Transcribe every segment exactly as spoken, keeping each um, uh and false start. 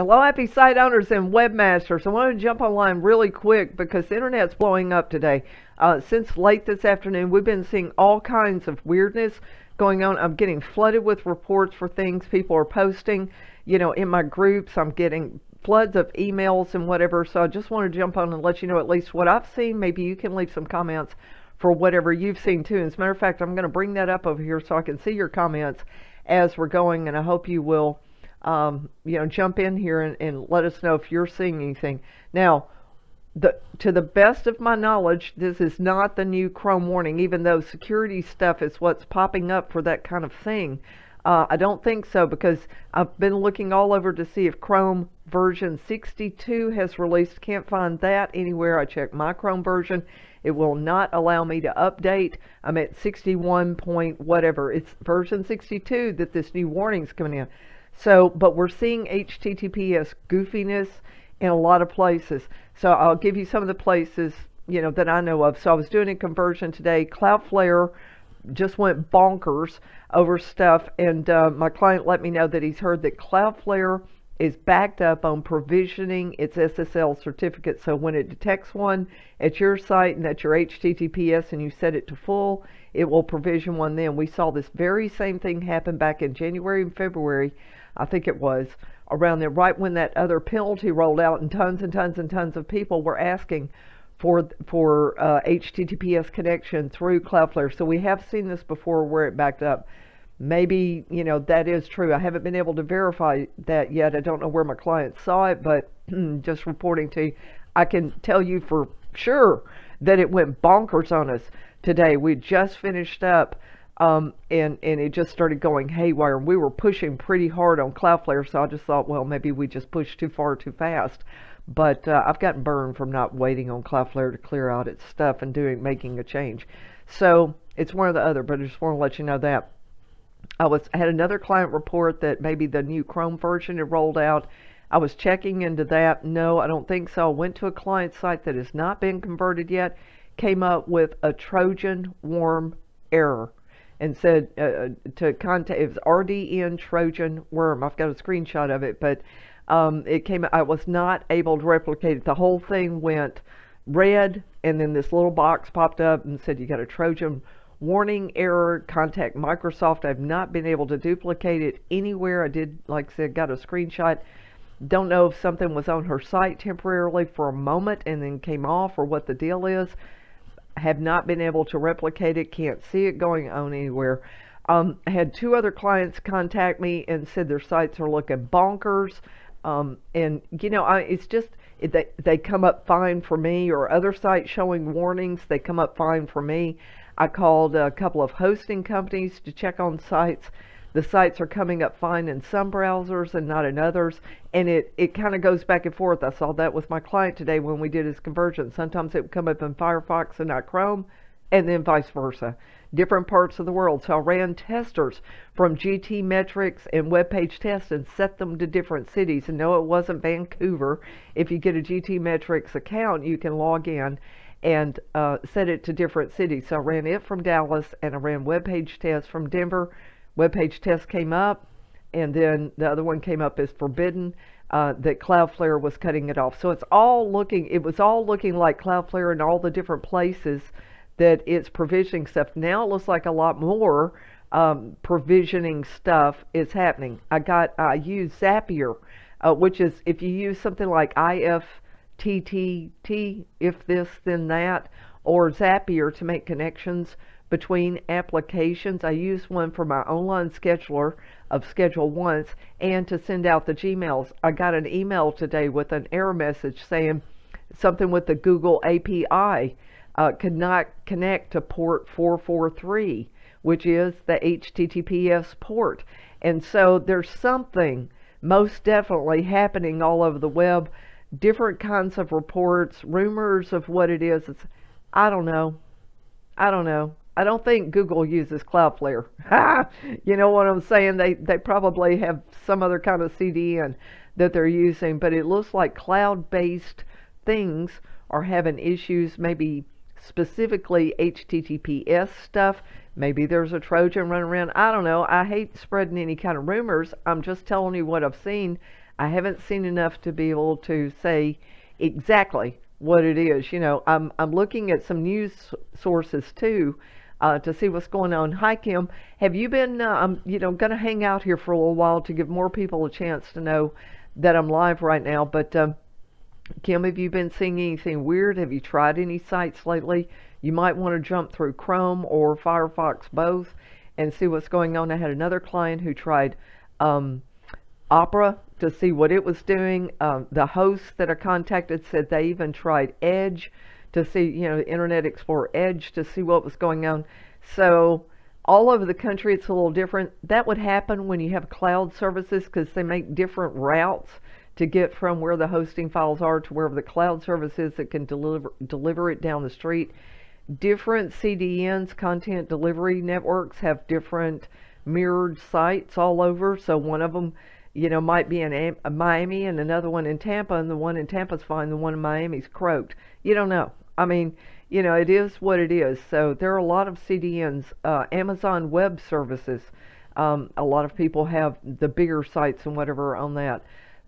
Hello, happy site owners and webmasters. I want to jump online really quick because the internet's blowing up today. Uh, since late this afternoon, we've been seeing all kinds of weirdness going on. I'm getting flooded with reports for things people are posting. You know, in my groups, I'm getting floods of emails and whatever. So I just want to jump on and let you know at least what I've seen. Maybe you can leave some comments for whatever you've seen too. As a matter of fact, I'm going to bring that up over here so I can see your comments as we're going, and I hope you will Um, you know, jump in here and, and let us know if you're seeing anything. Now, the, to the best of my knowledge, this is not the new Chrome warning, even though security stuff is what's popping up for that kind of thing. Uh, I don't think so, because I've been looking all over to see if Chrome version sixty-two has released. Can't find that anywhere. I checked my Chrome version. It will not allow me to update. I'm at sixty-one point whatever. It's version sixty-two that this new warning's coming in. So, but we're seeing H T T P S goofiness in a lot of places. So I'll give you some of the places, you know, that I know of. So I was doing a conversion today. Cloudflare just went bonkers over stuff. And uh, my client let me know that he's heard that Cloudflare is backed up on provisioning its S S L certificate. So when it detects one at your site and at your H T T P S and you set it to full, it will provision one then. We saw this very same thing happen back in January and February. I think it was around there, right when that other penalty rolled out, and tons and tons and tons of people were asking for for uh, H T T P S connection through Cloudflare. So we have seen this before where it backed up. Maybe, you know, that is true. I haven't been able to verify that yet. I don't know where my client saw it, but just reporting to you, I can tell you for sure that it went bonkers on us today. We just finished up. Um, and, and it just started going haywire. We were pushing pretty hard on Cloudflare, so I just thought, well, maybe we just pushed too far too fast. But uh, I've gotten burned from not waiting on Cloudflare to clear out its stuff and doing making a change. So it's one or the other, but I just want to let you know that. I was I had another client report that maybe the new Chrome version had rolled out. I was checking into that. No, I don't think so. I went to a client site that has not been converted yet, came up with a Trojan Worm error, and said uh, to contact, it was R D N Trojan Worm. I've got a screenshot of it, but um, it came, I was not able to replicate it. The whole thing went red, and then this little box popped up and said, you got a Trojan warning error, contact Microsoft. I've not been able to duplicate it anywhere. I did, like I said, got a screenshot. Don't know if something was on her site temporarily for a moment and then came off, or what the deal is. Have not been able to replicate it, can't see it going on anywhere. Um, I had two other clients contact me and said their sites are looking bonkers. Um, and, you know, I, it's just, they, they come up fine for me, or other sites showing warnings, they come up fine for me. I called a couple of hosting companies to check on sites. The sites are coming up fine in some browsers and not in others. And it, it kind of goes back and forth. I saw that with my client today when we did his conversion. Sometimes it would come up in Firefox and not Chrome, and then vice versa. Different parts of the world. So I ran testers from G T Metrics and web page tests and set them to different cities. And no, it wasn't Vancouver. If you get a G T Metrics account, you can log in and uh, set it to different cities. So I ran it from Dallas, and I ran web page tests from Denver. Web page test came up, and then the other one came up as forbidden, uh, that Cloudflare was cutting it off. So it's all looking, it was all looking like Cloudflare and all the different places that it's provisioning stuff. Now it looks like a lot more um, provisioning stuff is happening. I got, I used Zapier, uh, which is if you use something like I F T T T, if this, then that, or Zapier to make connections between applications. I use one for my online scheduler of Schedule Once and to send out the Gmails. I got an email today with an error message saying something with the Google A P I uh, could not connect to port four forty-three, which is the H T T P S port. And so there's something most definitely happening all over the web, different kinds of reports, rumors of what it is. It's, I don't know. I don't know. I don't think Google uses Cloudflare. You know what I'm saying? They they probably have some other kind of C D N that they're using, but it looks like cloud-based things are having issues, maybe specifically H T T P S stuff. Maybe there's a Trojan running around. I don't know. I hate spreading any kind of rumors. I'm just telling you what I've seen. I haven't seen enough to be able to say exactly what it is. You know, I'm, I'm looking at some news sources too, uh, to see what's going on. Hi, Kim. Have you been, uh, I'm, you know, going to hang out here for a little while to give more people a chance to know that I'm live right now. But um, Kim, have you been seeing anything weird? Have you tried any sites lately? You might want to jump through Chrome or Firefox, both, and see what's going on. I had another client who tried um, Opera to see what it was doing. Um, the hosts that I contacted said they even tried Edge to see, you know, Internet Explorer Edge to see what was going on. So all over the country, it's a little different. That would happen when you have cloud services because they make different routes to get from where the hosting files are to wherever the cloud service is that can deliver, deliver it down the street. Different C D Ns, content delivery networks, have different mirrored sites all over. So one of them, you know, might be in Miami and another one in Tampa, and the one in Tampa's fine, the one in Miami's croaked. You don't know. I mean, you know, it is what it is. So there are a lot of C D Ns, uh, Amazon Web Services. Um, a lot of people have the bigger sites and whatever on that,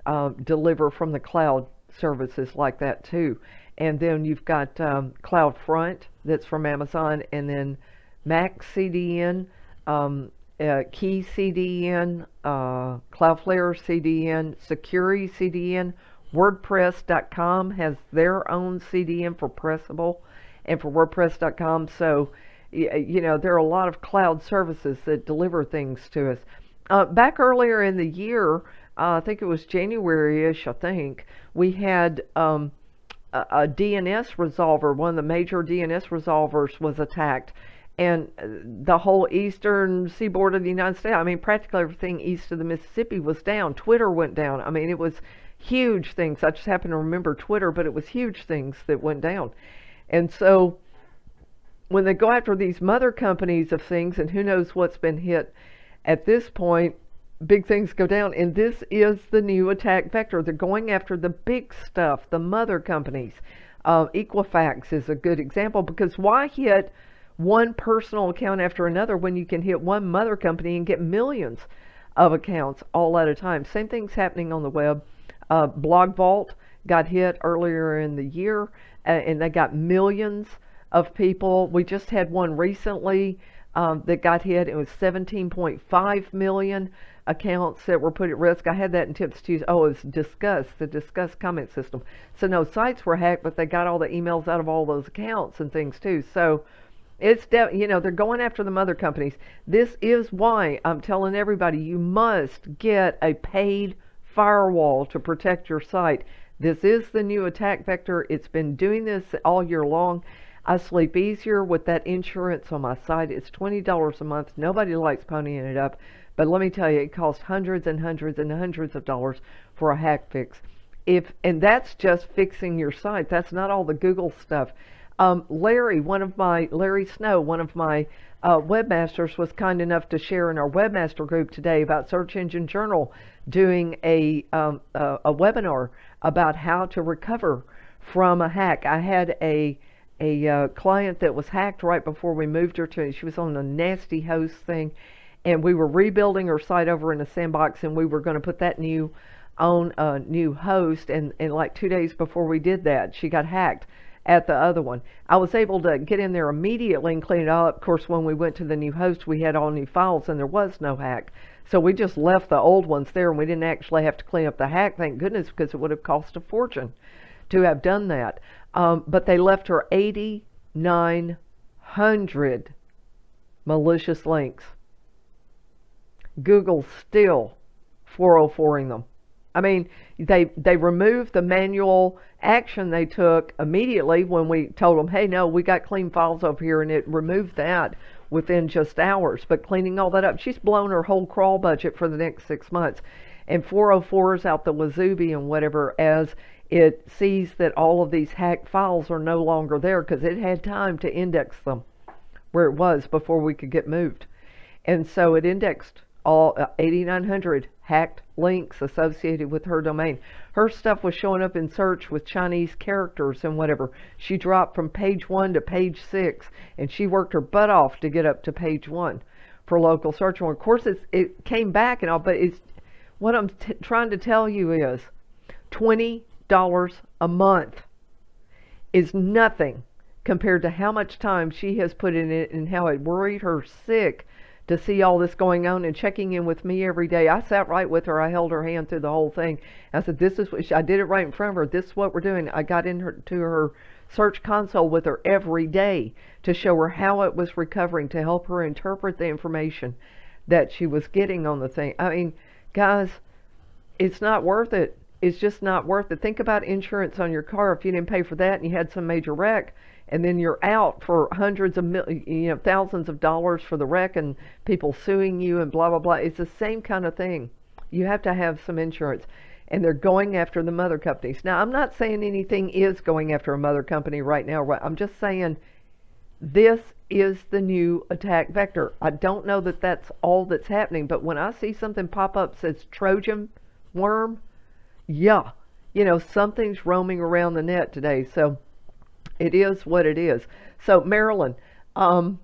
uh, deliver from the cloud services like that too. And then you've got um, CloudFront, that's from Amazon, and then Mac C D N, um, uh, Key C D N, uh, Cloudflare C D N, Security C D N, WordPress dot com has their own C D N for Pressable and for WordPress dot com. So, you know, there are a lot of cloud services that deliver things to us. Uh, back earlier in the year, uh, I think it was January-ish, I think, we had... Um, a D N S resolver, one of the major D N S resolvers was attacked, and the whole eastern seaboard of the United States, I mean, practically everything east of the Mississippi was down. Twitter went down. I mean, it was huge things. I just happen to remember Twitter, but it was huge things that went down. And so when they go after these mother companies of things, and who knows what's been hit at this point, big things go down, and this is the new attack vector. They're going after the big stuff, the mother companies. Uh, Equifax is a good example, because why hit one personal account after another when you can hit one mother company and get millions of accounts all at a time? Same thing's happening on the web. Uh, Blog Vault got hit earlier in the year, uh, and they got millions of people. We just had one recently um, that got hit. It was seventeen point five million. Accounts that were put at risk. I had that in Tips Tuesday. Oh, it was Disqus, the Disqus comment system. So no sites were hacked, but they got all the emails out of all those accounts and things too. So it's, you know, they're going after the mother companies. This is why I'm telling everybody you must get a paid firewall to protect your site. This is the new attack vector. It's been doing this all year long. I sleep easier with that insurance on my site. It's twenty dollars a month. Nobody likes ponying it up. But let me tell you, it costs hundreds and hundreds and hundreds of dollars for a hack fix. If, and that's just fixing your site. That's not all the Google stuff. Um, Larry, one of my, Larry Snow, one of my uh, webmasters, was kind enough to share in our webmaster group today about Search Engine Journal doing a, um, a, a webinar about how to recover from a hack. I had a, a uh, client that was hacked right before we moved her to, she was on a nasty host thing. And we were rebuilding her site over in a sandbox, and we were going to put that new on a new host. And, and like two days before we did that, she got hacked at the other one. I was able to get in there immediately and clean it all up. Of course, when we went to the new host, we had all new files, and there was no hack. So we just left the old ones there, and we didn't actually have to clean up the hack, thank goodness, because it would have cost a fortune to have done that. Um, but they left her eight thousand nine hundred malicious links. Google's still four oh four-ing them. I mean, they they removed the manual action they took immediately when we told them, hey, no, we got clean files over here, and it removed that within just hours. But cleaning all that up, she's blown her whole crawl budget for the next six months. And four oh fours out the wazoo and whatever as it sees that all of these hacked files are no longer there because it had time to index them where it was before we could get moved. And so it indexed all eight thousand nine hundred hacked links associated with her domain. Her stuff was showing up in search with Chinese characters and whatever. She dropped from page one to page six, and she worked her butt off to get up to page one for local search. And of course, it's, it came back and all, but it's, What I'm t trying to tell you is twenty dollars a month is nothing compared to how much time she has put in it and how it worried her sick to see all this going on and checking in with me every day. I sat right with her. I held her hand through the whole thing. I said, this is what she, I did it right in front of her. This is what we're doing. I got into her search console with her every day to show her how it was recovering, to help her interpret the information that she was getting on the thing. I mean, guys, it's not worth it. It's just not worth it. Think about insurance on your car. If you didn't pay for that and you had some major wreck, and then you're out for hundreds of mil you know, thousands of dollars for the wreck and people suing you and blah, blah, blah. It's the same kind of thing. You have to have some insurance. And they're going after the mother companies. Now, I'm not saying anything is going after a mother company right now. I'm just saying this is the new attack vector. I don't know that that's all that's happening, but when I see something pop up that says Trojan Worm, yeah, you know, something's roaming around the net today. So it is what it is. So Marilyn, um,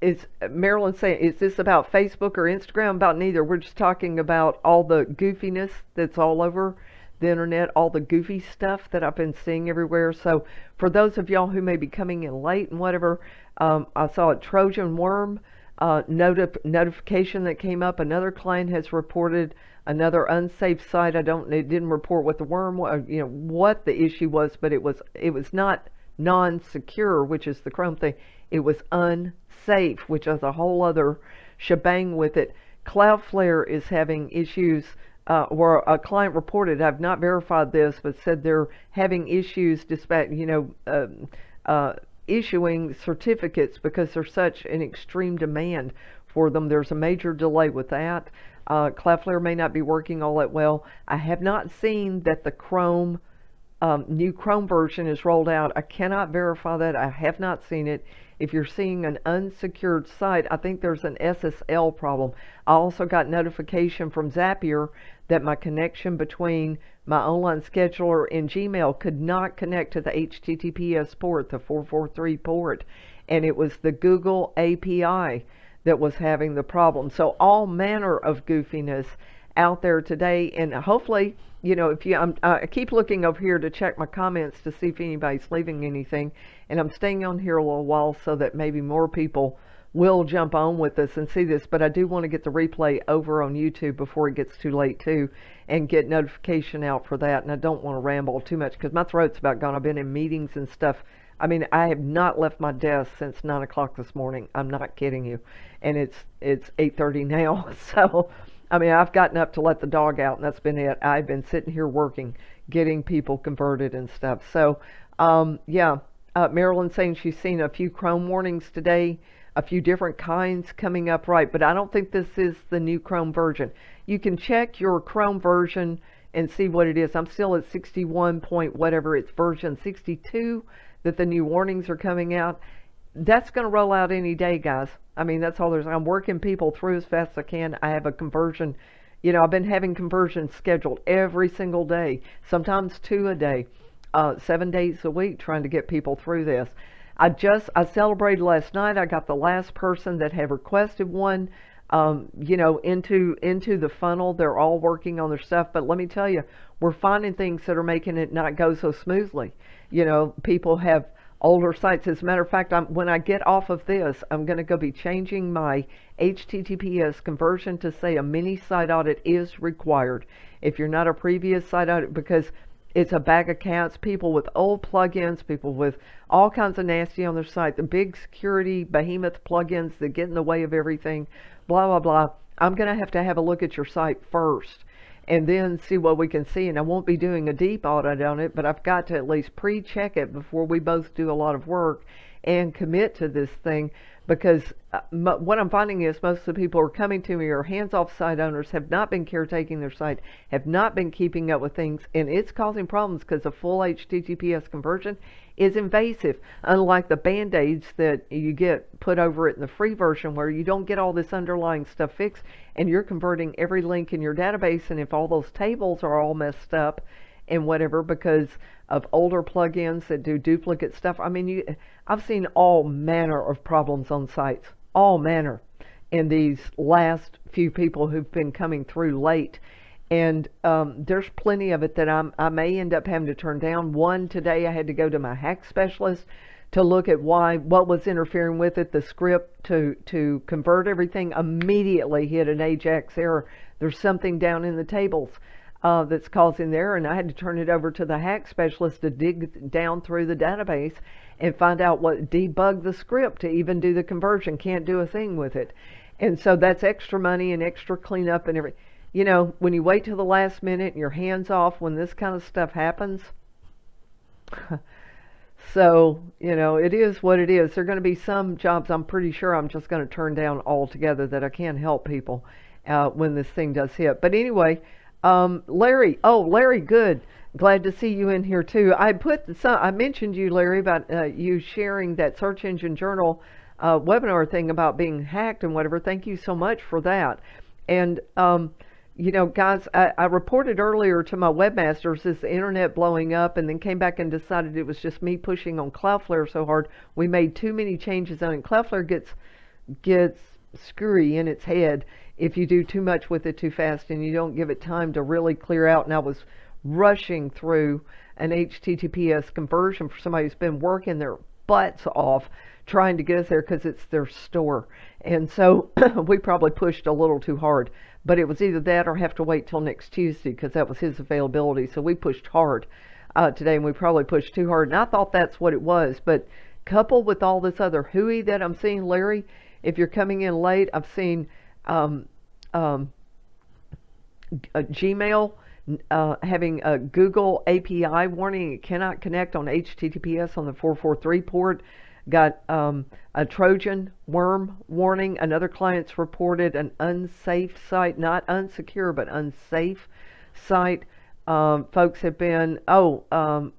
is Marilyn saying, is this about Facebook or Instagram? About neither. We're just talking about all the goofiness that's all over the internet, all the goofy stuff that I've been seeing everywhere. So for those of y'all who may be coming in late and whatever, um, I saw a Trojan Worm uh, noti notification that came up. Another client has reported another unsafe site. I don't, it didn't report what the worm, you know, what the issue was, but it was, it was not non-secure, which is the Chrome thing. It was unsafe, which is a whole other shebang with it. Cloudflare is having issues, uh, where a client reported, I've not verified this, but said they're having issues dispatch, you know, um, uh, issuing certificates because there's such an extreme demand for them. There's a major delay with that. Uh, Cloudflare may not be working all that well. I have not seen that the Chrome, um, new Chrome version is rolled out. I cannot verify that. I have not seen it. If you're seeing an unsecured site, I think there's an S S L problem. I also got notification from Zapier that my connection between my online scheduler and Gmail could not connect to the H T T P S port, the four four three port, and it was the Google A P I that was having the problem. So all manner of goofiness out there today, and hopefully, you know, if you, I'm, I keep looking over here to check my comments to see if anybody's leaving anything, and I'm staying on here a little while so that maybe more people will jump on with us and see this, but I do want to get the replay over on YouTube before it gets too late too, and get notification out for that, and I don't want to ramble too much because my throat's about gone. I've been in meetings and stuff. I mean, I have not left my desk since nine o'clock this morning. I'm not kidding you. And it's it's eight thirty now. So, I mean, I've gotten up to let the dog out, and that's been it. I've been sitting here working, getting people converted and stuff. So, um, yeah, uh, Marilyn's saying she's seen a few Chrome warnings today, a few different kinds coming up, right? But I don't think this is the new Chrome version. You can check your Chrome version and see what it is. I'm still at sixty-one point whatever. It's version sixty-two. That the new warnings are coming out. That's going to roll out any day, guys. I mean, that's all there's. I'm working people through as fast as I can. I have a conversion. You know, I've been having conversions scheduled every single day, sometimes two a day, uh, seven days a week, trying to get people through this. I just, I celebrated last night. I got the last person that had requested one, um, you know, into, into the funnel. They're all working on their stuff. But let me tell you, we're finding things that are making it not go so smoothly. You know, people have older sites. As a matter of fact, I'm, when I get off of this, I'm going to go be changing my H T T P S conversion to say a mini site audit is required. If you're not a previous site audit, because it's a bag of cats, people with old plugins, people with all kinds of nasty on their site, the big security behemoth plugins that get in the way of everything, blah, blah, blah. I'm going to have to have a look at your site first, and then see what we can see. And I won't be doing a deep audit on it, but I've got to at least pre-check it before we both do a lot of work and commit to this thing, because uh, what I'm finding is most of the people who are coming to me are hands-off site owners, have not been caretaking their site, have not been keeping up with things, and it's causing problems because a full H T T P S conversion is invasive, unlike the band-aids that you get put over it in the free version where you don't get all this underlying stuff fixed, and you're converting every link in your database, and if all those tables are all messed up and whatever because of older plugins that do duplicate stuff. I mean, you, I've seen all manner of problems on sites, all manner. and these last few people who've been coming through late. And um, there's plenty of it that I'm, I may end up having to turn down. One today, I had to go to my hack specialist to look at why, what was interfering with it. The script to, to convert everything immediately hit an AJAX error. There's something down in the tables uh, that's causing the error, and I had to turn it over to the hack specialist to dig down through the database and find out what, debug the script to even do the conversion. Can't do a thing with it. And so that's extra money and extra cleanup and everything. You know, when you wait till the last minute and your hands off when this kind of stuff happens. So, you know, it is what it is. There are going to be some jobs I'm pretty sure I'm just going to turn down altogether that I can help people uh, when this thing does hit. But anyway, um, Larry. Oh, Larry, good. Glad to see you in here, too. I put some, I mentioned you, Larry, about uh, you sharing that Search Engine Journal uh, webinar thing about being hacked and whatever. Thank you so much for that. And, um, you know, guys, I, I reported earlier to my webmasters this internet blowing up, and then came back and decided it was just me pushing on Cloudflare so hard. We made too many changes on it. Cloudflare gets gets screwy in its head if you do too much with it too fast and you don't give it time to really clear out. And I was rushing through an H T T P S conversion for somebody who's been working their butts off trying to get us there because it's their store. And so we probably pushed a little too hard. But it was either that or have to wait till next Tuesday because that was his availability. So we pushed hard uh, today, and we probably pushed too hard. And I thought that's what it was. But coupled with all this other hooey that I'm seeing, Larry, if you're coming in late, I've seen um, um, a Gmail uh, having a Google A P I warning. It cannot connect on H T T P S on the four four three port. Got um, a Trojan worm warning. Another client's reported an unsafe site, not unsecure, but unsafe site. Um, folks have been, oh, um,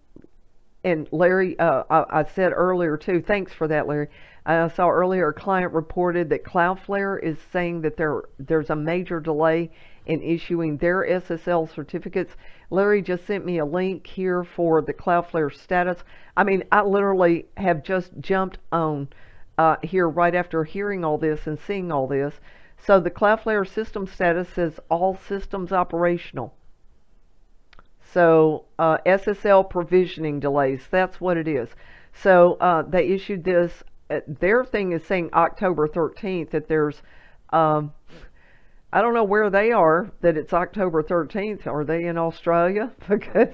and Larry, uh, I, I said earlier too, thanks for that, Larry. I saw earlier a client reported that Cloudflare is saying that there there's a major delay in issuing their S S L certificates. Larry just sent me a link here for the Cloudflare status. I mean, I literally have just jumped on uh, here right after hearing all this and seeing all this. So the Cloudflare system status says all systems operational. So uh, S S L provisioning delays, that's what it is. So uh, they issued this. Their thing is saying October thirteenth, that there's, um, I don't know where they are, that it's October thirteenth. Are they in Australia? Because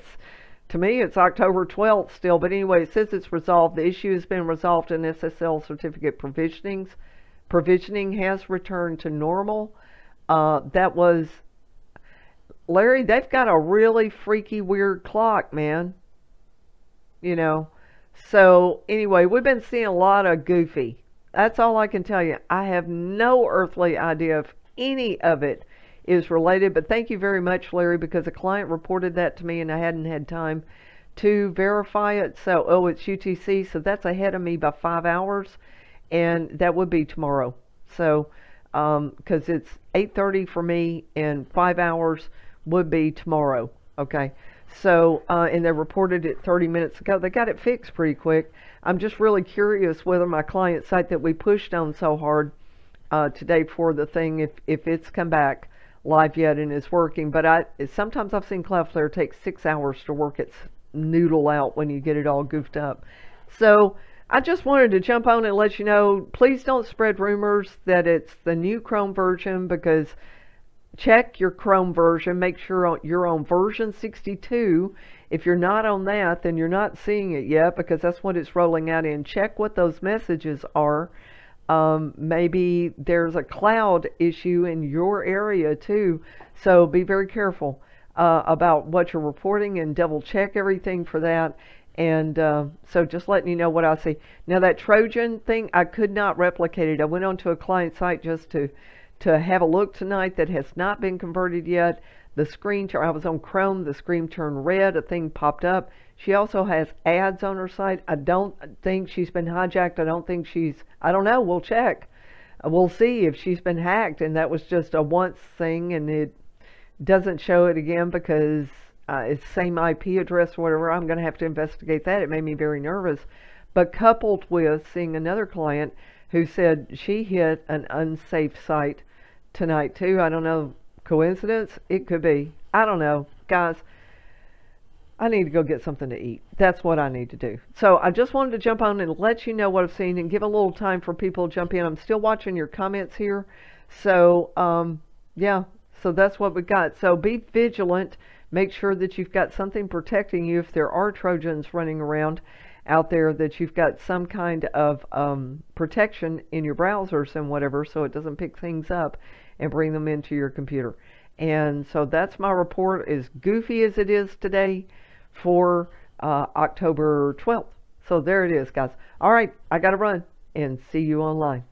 to me, it's October twelfth still. But anyway, it says it's resolved. The issue has been resolved in S S L certificate provisionings. Provisioning has returned to normal. Uh, that was, Larry, they've got a really freaky, weird clock, man. You know. So anyway, we've been seeing a lot of goofy. That's all I can tell you. I have no earthly idea if any of it is related, but thank you very much, Larry, because a client reported that to me and I hadn't had time to verify it. So, oh, it's U T C, so that's ahead of me by five hours, and that would be tomorrow. So, um, because it's eight thirty for me and five hours would be tomorrow, okay? So, uh, and they reported it thirty minutes ago. They got it fixed pretty quick. I'm just really curious whether my client site that we pushed on so hard uh, today for the thing, if, if it's come back live yet and is working. But I sometimes I've seen Cloudflare take six hours to work its noodle out when you get it all goofed up. So I just wanted to jump on and let you know, please don't spread rumors that it's the new Chrome version, because check your Chrome version. Make sure you're on version sixty-two. If you're not on that, then you're not seeing it yet, because that's what it's rolling out in. Check what those messages are. Um, maybe there's a cloud issue in your area too. So be very careful uh, about what you're reporting and double check everything for that. And uh, so just letting you know what I see. Now that Trojan thing, I could not replicate it. I went onto a client site just to to have a look tonight that has not been converted yet. The screen, I was on Chrome, the screen turned red, a thing popped up. She also has ads on her site. I don't think she's been hijacked. I don't think she's, I don't know, we'll check. We'll see if she's been hacked, and that was just a once thing, and it doesn't show it again because uh, it's same I P address or whatever. I'm gonna have to investigate that. It made me very nervous. But coupled with seeing another client who said she hit an unsafe site tonight too. I don't know. Coincidence? It could be. I don't know. Guys, I need to go get something to eat. That's what I need to do. So I just wanted to jump on and let you know what I've seen and give a little time for people to jump in. I'm still watching your comments here. So, um, yeah. So that's what we got. So be vigilant. Make sure that you've got something protecting you if there are Trojans running around out there, that you've got some kind of um, protection in your browsers and whatever, so it doesn't pick things up and bring them into your computer. And so that's my report, as goofy as it is today, for uh, October twelfth. So there it is, guys. All right, I gotta run, and see you online.